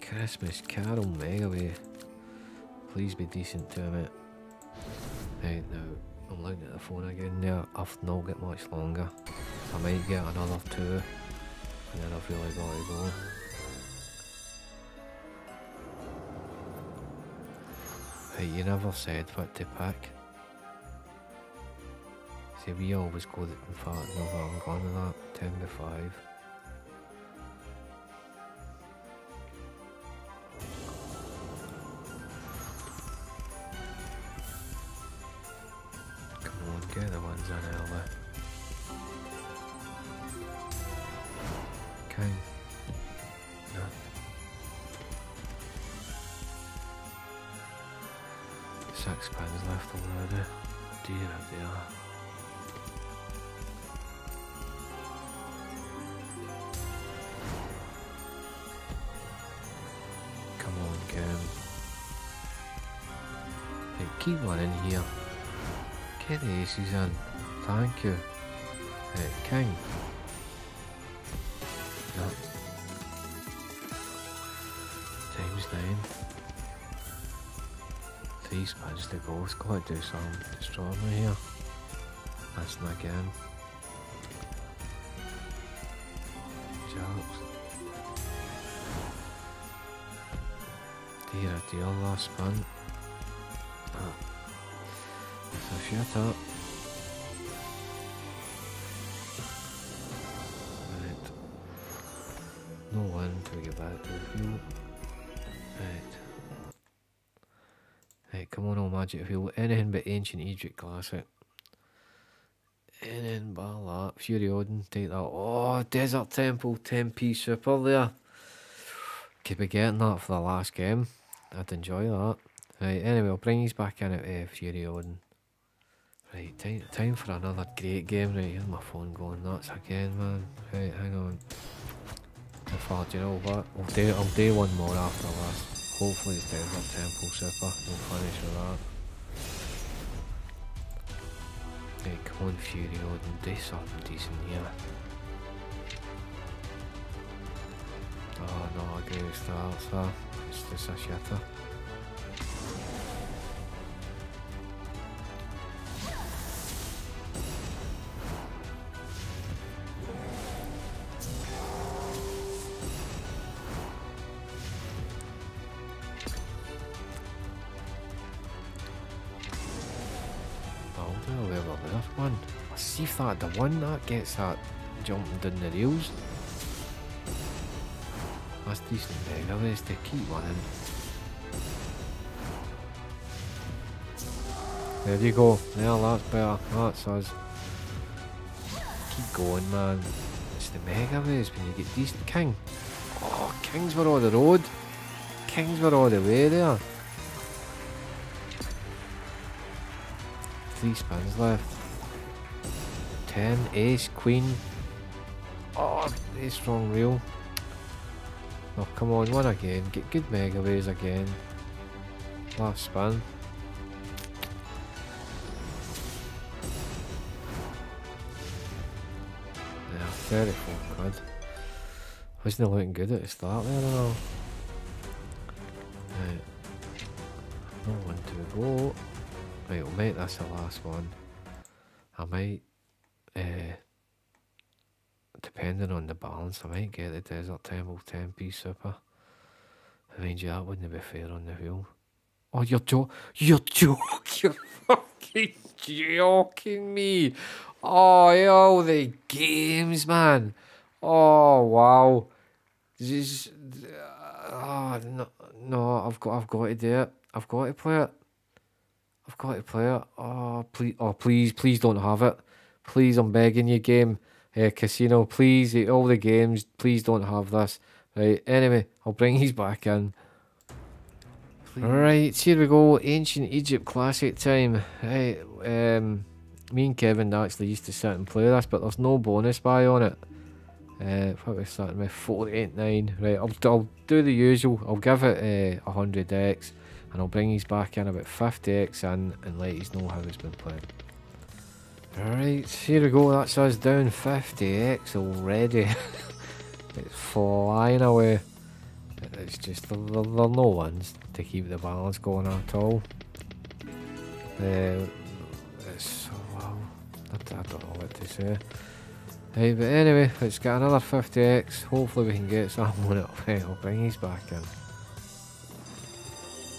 Christmas Carol Megaway. Please be decent to me. Right, now, I'm looking at the phone again there. I've not got much longer. I might get another two, and then I've really got to go. You never said what to pick. See, we always go that in fact, never I'm gone with that. ten to five. Come on, get the ones in early. King. No. Six pins left already. Dear, dear. Come on, game. Hey, keep one in here. Get the aces in. Thank you. Hey, king. No. Times nine. These spins to go, it's got to do something extraordinary here. That's not again. Jobs. Dear a dear, last spin. Oh. So shut up. Right. No one till we get back to the field. Right. Come on, all magic fuel. Anything but Ancient Egypt Classic. Anything but that. Fury Odin, take that. Oh, Desert Temple, ten p super there. Could be getting that for the last game. I'd enjoy that. Right, anyway, I'll bring these back in at uh, Fury Odin. Right, time, time for another great game. Right, here's my phone going nuts again, man. Right, hang on. In fact, you know what? I'll do, I'll do one more after that. Hopefully it's Desert Temple Super. We'll finish with that. Right, come on Fury Odin, do something decent here. Oh no, I agree with that, sir. It's just a shitter. That the one that gets that jumping down the rails. That's decent megaways to keep winning. There you go. There, that's better. That's us. Keep going, man. It's the megaways when you get decent. King. Oh, kings were all the road. Kings were all the way there. Three spins left. ten, ace, queen. Oh, ace wrong reel. Oh, come on, one again. Get good megaways again. Last spin. Yeah, thirty-four quid. Wasn't looking good at the start there at all. Right. No one to go. Right, we'll make this the last one. I might. Uh, depending on the balance, I might get the Desert Temple ten piece super. Mind you, that wouldn't be fair on the wheel. Oh, you're joking! You're joking! You're fucking joking me! Oh, all the games, man! Oh, wow! This, oh, no, no, I've got, I've got to do it. I've got to play it. I've got to play it. Oh, please! Oh, please! Please don't have it. Please, I'm begging you, game. Uh, casino, please, all the games, please don't have this. Right, anyway, I'll bring these back in. Please. Right, here we go, Ancient Egypt Classic time. Right, um, me and Kevin actually used to sit and play this, but there's no bonus buy on it. Uh, what was that, four eight nine. Right, I'll, I'll do the usual. I'll give it uh, one hundred X, and I'll bring these back in about fifty X in, and let you know how it's been played. Alright, here we go, that's us down fifty X already. It's flying away. It's just, there, there, there are no ones to keep the balance going at all. Uh, it's so wow, I, I don't know what to say. Hey, but anyway, let's get another fifty X, hopefully we can get someone up here. I'll bring these back in.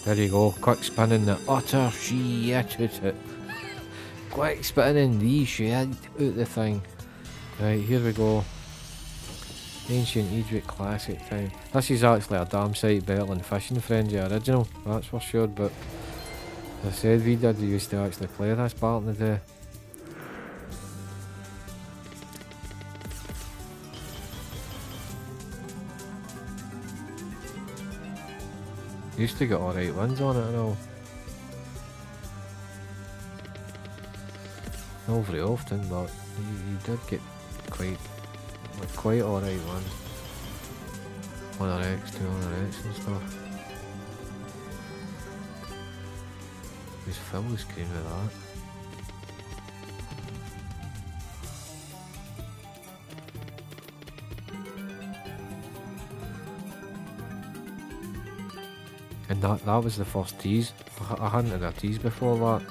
There you go, quick spinning the utter shit out it. Quick spinning the shit out the thing. Right, here we go. Ancient Egypt Classic time. This is actually a damn sight better than Fishing Frenzy original, that's for sure, but as I said, we did used to actually play this back in the day. Used to get alright wins on it and all. Not very often, but you, you did get quite, like, quite alright one. one R X, two R X and stuff. Just fill the screen with that. And that, that was the first tease. I, I hadn't had a tease before that.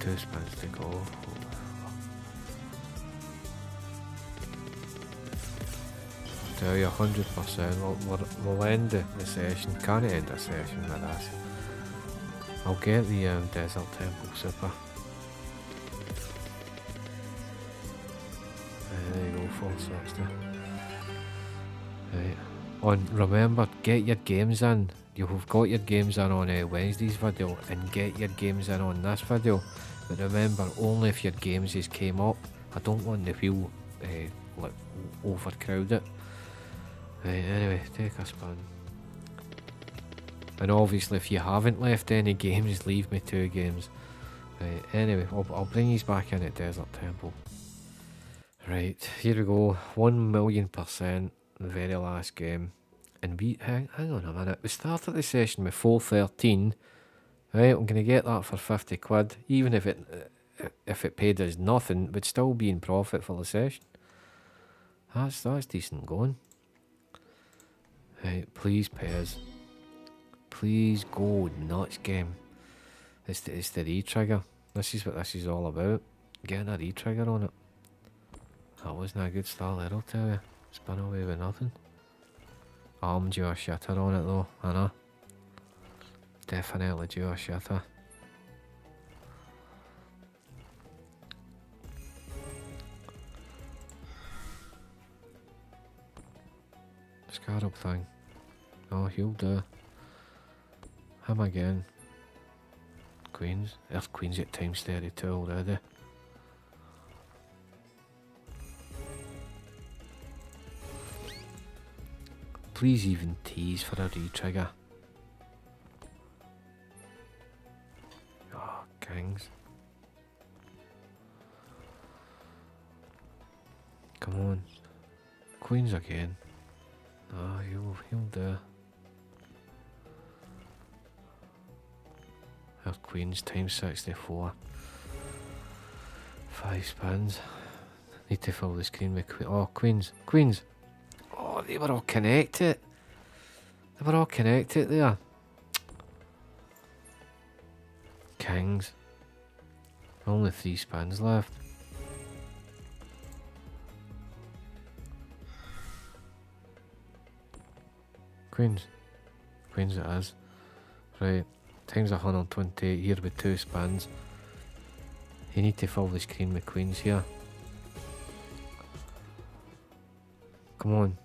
Two spins to go. Oh. I tell you, one hundred percent we'll, we'll, we'll end the session. Can't end a session with this. I'll get the um, Desert Temple Super. Uh, there you go, four sixty. Right. On, remember, get your games in. You've got your games in on uh, Wednesday's video, and get your games in on this video. But remember, only if your games is came up. I don't want the wheel uh, like overcrowd it. Right, anyway, take a spin. And obviously if you haven't left any games, leave me two games. Right, anyway, I'll, I'll bring these back in at Desert Temple. Right, here we go, one million percent, the very last game. And we, hang, hang on a minute, we started the session with four thirteen. Right, I'm going to get that for fifty quid, even if it if it paid us nothing, we'd still be in profit for the session. That's, that's decent going. Right, please pairs. Please go nuts, game. It's the, it's the re-trigger. This is what this is all about. Getting a re-trigger on it. That wasn't a good start there, I'll tell you. It's been away with nothing. Armed due a shitter on it though, I know. Definitely due a shitter. Scarab thing. Oh, he'll do. Him again. Queens. Earth Queens at times thirty-two already. Please even tease for a re-trigger. Oh, kings. Come on. Queens again. Oh, he'll, he'll do. Her queens times sixty-four. Five spins. Need to fill the screen with queens. Oh, queens. Queens. Oh, they were all connected. They were all connected there. Kings. Only three spins left. Queens. Queens it is. Right. Times one hundred twenty here with two spins. You need to fill the screen with queens here. Come on.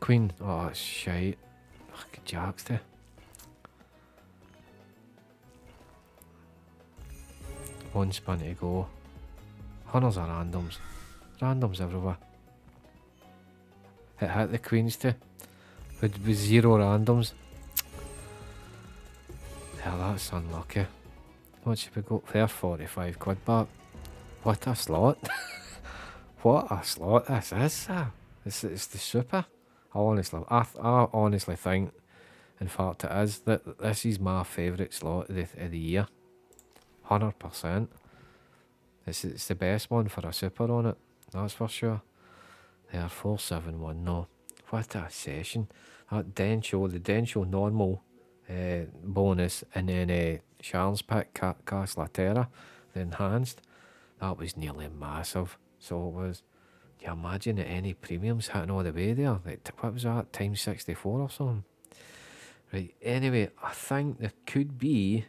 Queen. Oh, that's shite. Fucking jacks there. One spin to go. Hunters are randoms. Randoms everywhere. It hit the queens too. With, with zero randoms. Hell, that's unlucky. What should we go there? forty-five quid back. What a slot. What a slot this is. It's, it's the super. I honestly, I, I honestly think, in fact it is, that this is my favourite slot of the, of the year. one hundred percent. It's, it's the best one for a super on it. That's for sure. There, four seven one, no. What a session. That Densho, the Densho normal uh, bonus, and then uh, Charles Pick, Ca Castle of Terror, the enhanced. That was nearly massive. So it was. You imagine that any premiums hitting all the way there. Like, what was that? Times sixty-four or something. Right, anyway, I think there could be,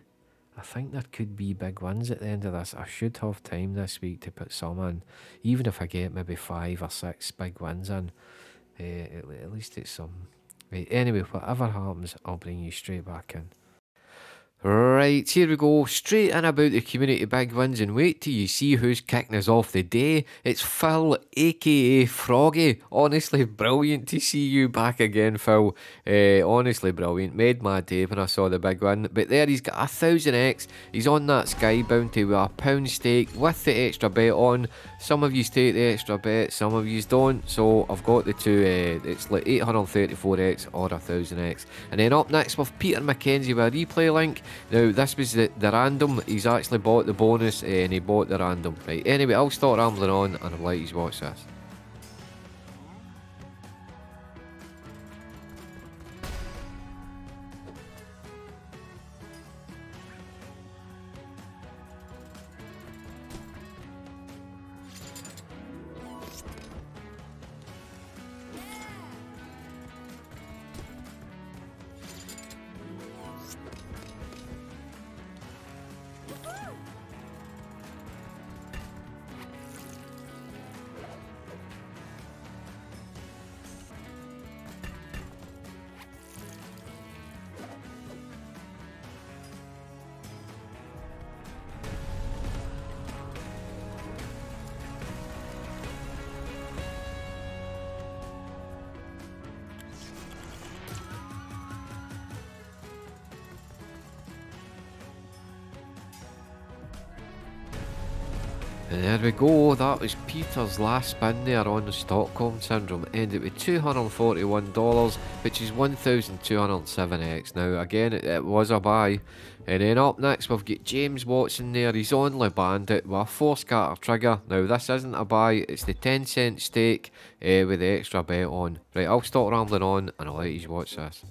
I think there could be big wins at the end of this. I should have time this week to put some in. Even if I get maybe five or six big wins in, uh, at, at least it's some. Right, anyway, whatever happens, I'll bring you straight back in. Right, here we go, straight in about the community big wins, and wait till you see who's kicking us off the day. It's Phil, aka Froggy. Honestly, brilliant to see you back again, Phil. Uh, honestly, brilliant. Made my day when I saw the big win. But there, he's got a thousand X. He's on that Sky Bounty with a pound stake with the extra bet on. Some of you take the extra bet, some of you don't. So I've got the two. Uh, it's like eight hundred thirty-four X or a thousand X. And then up next with Peter McKenzie with a replay link. Now this was the, the random. He's actually bought the bonus and he bought the random. Right, anyway, I'll start rambling on and I'll let you watch this. And there we go, that was Peter's last spin there on the Stockholm Syndrome, ended with two hundred forty-one dollars, which is one thousand two hundred seven X now. Again, it, it was a buy. And then up next we've got James Watson there, he's on Le Bandit with a four scatter trigger. Now this isn't a buy, it's the ten cent stake uh, with the extra bet on. Right, I'll stop rambling on and I'll let you watch this.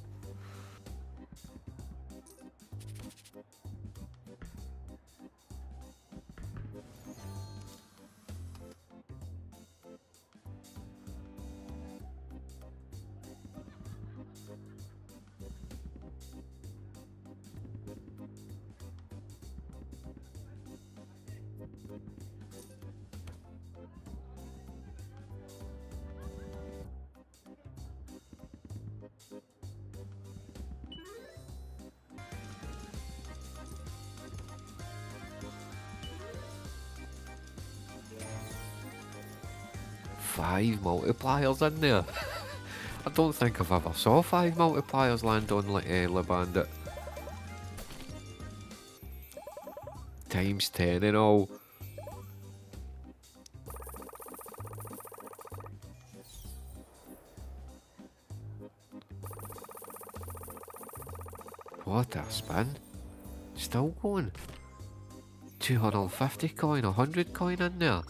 Five multipliers in there. I don't think I've ever saw five multipliers land on uh, Le Bandit. Times ten and all. What a spin. Still going. two hundred fifty coin, one hundred coin in there.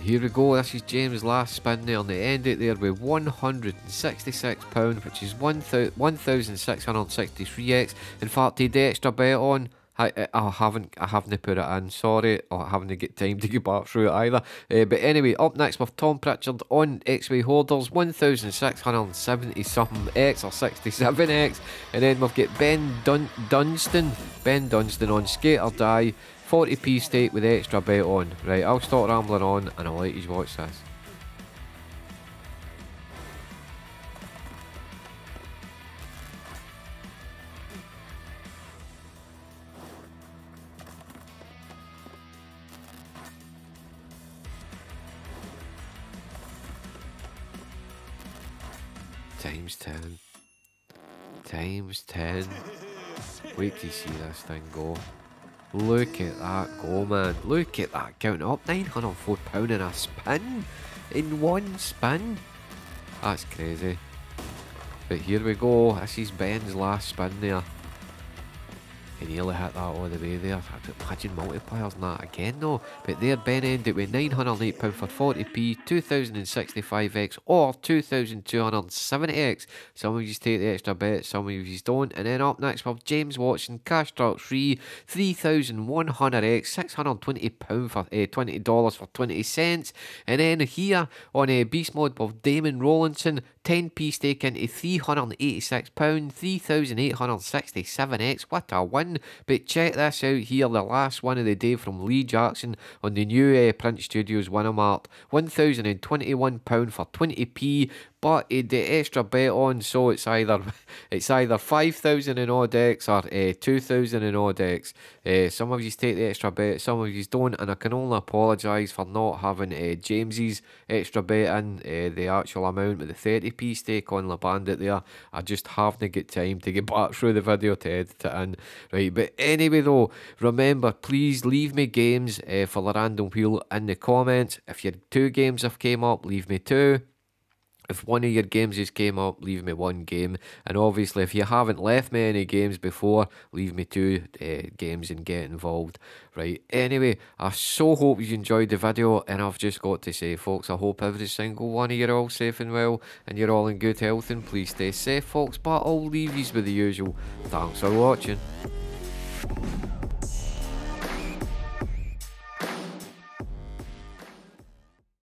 Here we go, this is James' last spin there and they end it there with one hundred sixty-six pounds, which is one thousand six hundred sixty-three X. In fact, he did extra bet on. I, I haven't I haven't put it in, sorry, or I haven't got time to go back through it either. Uh, but anyway, up next with Tom Pritchard on X way holders, one thousand six hundred seventy something X or sixty-seven X. And then we've got Ben Dun Dunstan, Ben Dunstan on Skate or Die, forty p stake with extra bet on. Right, I'll stop rambling on and I'll let you watch this. Times ten. Times ten. Wait to see this thing go. Look at that go, man. Look at that counting up. nine hundred four pounds in a spin. In one spin. That's crazy. But here we go. This is Ben's last spin there. He nearly hit that all the way there. Imagine multipliers and that again though. But there Ben ended with nine hundred eight pounds for forty p, two thousand sixty-five X or two thousand two hundred seventy X. Some of you take the extra bet, some of you don't. And then up next we have James Watson, Cash Truck three, three thousand one hundred X, six hundred twenty pounds for uh, twenty dollars for twenty cents. And then here on a uh, Beast Mod with Damon Rollinson, ten p stake into three hundred eighty-six pounds, three thousand eight hundred sixty-seven X. What a win. But check this out here, the last one of the day from Lee Jackson on the new uh, Print Studios Winamart, one thousand twenty-one pounds for twenty p, but he did the extra bet on, so it's either it's either five thousand and odd X or uh, two thousand and odd X. Uh, some of you take the extra bet, some of you don't, and I can only apologise for not having uh, James's extra bet in uh, the actual amount with the thirty p stake on Le Bandit there. I just haven't got time to get back through the video to edit it in. Right, but anyway though, remember, please leave me games uh, for the random wheel in the comments. If your two games have came up, leave me two. If one of your games just came up, leave me one game. And obviously, if you haven't left me any games before, leave me two uh, games and get involved. Right, anyway, I so hope you enjoyed the video. And I've just got to say, folks, I hope every single one of you are all safe and well. And you're all in good health. And please stay safe, folks. But I'll leave you with the usual. Thanks for watching.